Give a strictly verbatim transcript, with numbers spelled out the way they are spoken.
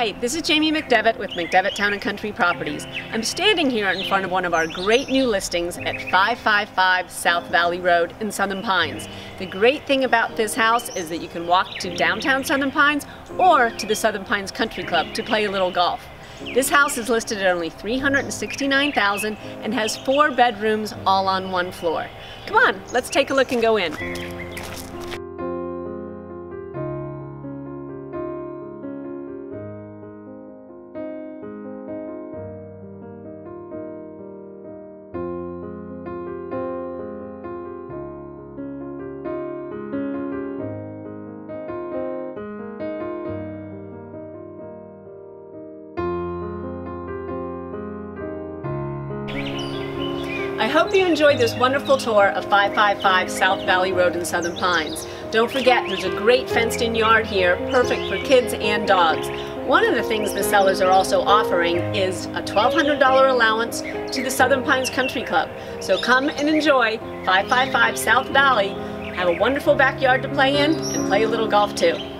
Hi, this is Jamie McDevitt with McDevitt Town and Country Properties. I'm standing here in front of one of our great new listings at five five five South Valley Road in Southern Pines. The great thing about this house is that you can walk to downtown Southern Pines or to the Southern Pines Country Club to play a little golf. This house is listed at only three hundred sixty-nine thousand dollars and has four bedrooms all on one floor. Come on, let's take a look and go in. I hope you enjoyed this wonderful tour of five five five South Valley Road in Southern Pines. Don't forget, there's a great fenced-in yard here, perfect for kids and dogs. One of the things the sellers are also offering is a twelve hundred dollar allowance to the Southern Pines Country Club. So come and enjoy five five five South Valley, have a wonderful backyard to play in, and play a little golf too.